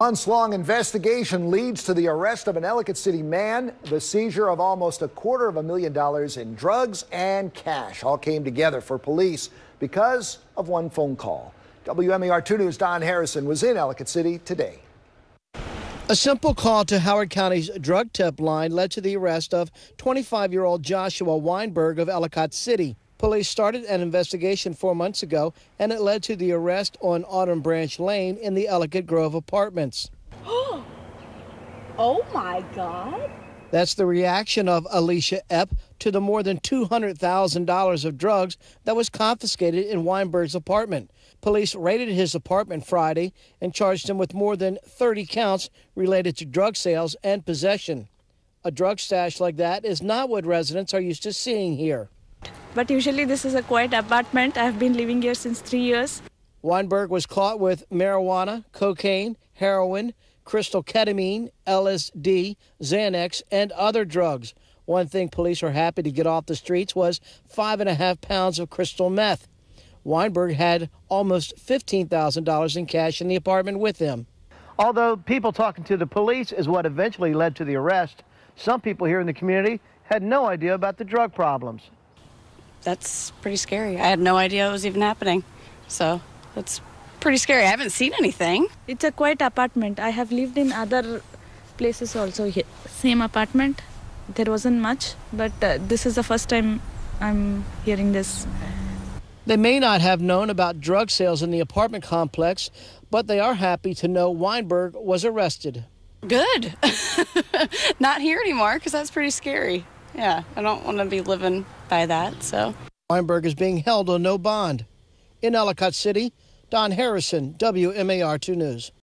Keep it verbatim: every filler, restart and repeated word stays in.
Months-long investigation leads to the arrest of an Ellicott City man, the seizure of almost a quarter of a million dollars in drugs and cash. All came together for police because of one phone call. W M A R two News' Don Harrison was in Ellicott City today. A simple call to Howard County's drug tip line led to the arrest of twenty-five-year-old Joshua Weinberg of Ellicott City. Police started an investigation four months ago, and it led to the arrest on Autumn Branch Lane in the Ellicott Grove Apartments. Oh, my God. That's the reaction of Alicia Epp to the more than two hundred thousand dollars of drugs that was confiscated in Weinberg's apartment. Police raided his apartment Friday and charged him with more than thirty counts related to drug sales and possession. A drug stash like that is not what residents are used to seeing here. But usually this is a quiet apartment. I've been living here since three years. Weinberg was caught with marijuana, cocaine, heroin, crystal ketamine, L S D, Xanax, and other drugs. One thing police were happy to get off the streets was five and a half pounds of crystal meth. Weinberg had almost fifteen thousand dollars in cash in the apartment with him. Although people talking to the police is what eventually led to the arrest, some people here in the community had no idea about the drug problems. That's pretty scary. I had no idea it was even happening. So that's pretty scary. I haven't seen anything. It's a quiet apartment. I have lived in other places also here. Same apartment. There wasn't much, but uh, this is the first time I'm hearing this. They may not have known about drug sales in the apartment complex, but they are happy to know Weinberg was arrested. Good. Not here anymore, because that's pretty scary. Yeah, I don't want to be living by that, so. Weinberg is being held on no bond. In Ellicott City, Don Harrison, W M A R two News.